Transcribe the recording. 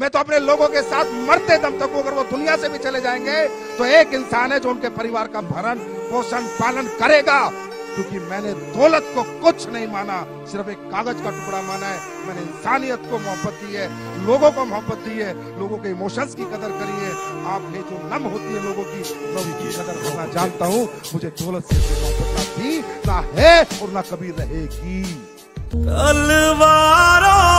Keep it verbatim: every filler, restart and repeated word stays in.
मैं तो अपने लोगों के साथ मरते दम तक, अगर वो दुनिया से भी चले जाएंगे तो एक इंसान है जो उनके परिवार का भरण पोषण पालन करेगा, क्योंकि मैंने दौलत को कुछ नहीं माना, सिर्फ एक कागज का टुकड़ा माना है। मैंने इंसानियत को मोहब्बत दी है, लोगों को मोहब्बत दी है, लोगों के इमोशंस की कदर करी है। आपने जो नम होती है लोगों की, मैं उनकी कदर करना जानता हूँ। मुझे दौलत से मोहब्बत ना थी, ना है और ना कभी रहेगी। तलवारों